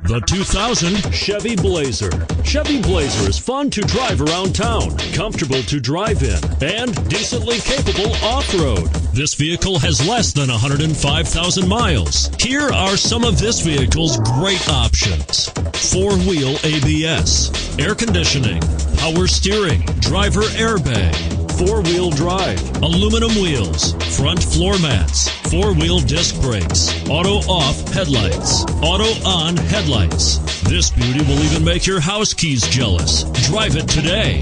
The 2000 Chevy Blazer. Chevy Blazer is fun to drive around town, comfortable to drive in, and decently capable off-road. This vehicle has less than 105,000 miles. Here are some of this vehicle's great options: four-wheel ABS, air conditioning, power steering, driver airbag, four-wheel drive, aluminum wheels, front floor mats, four-wheel disc brakes, auto-off headlights, auto-on headlights. This beauty will even make your house keys jealous. Drive it today.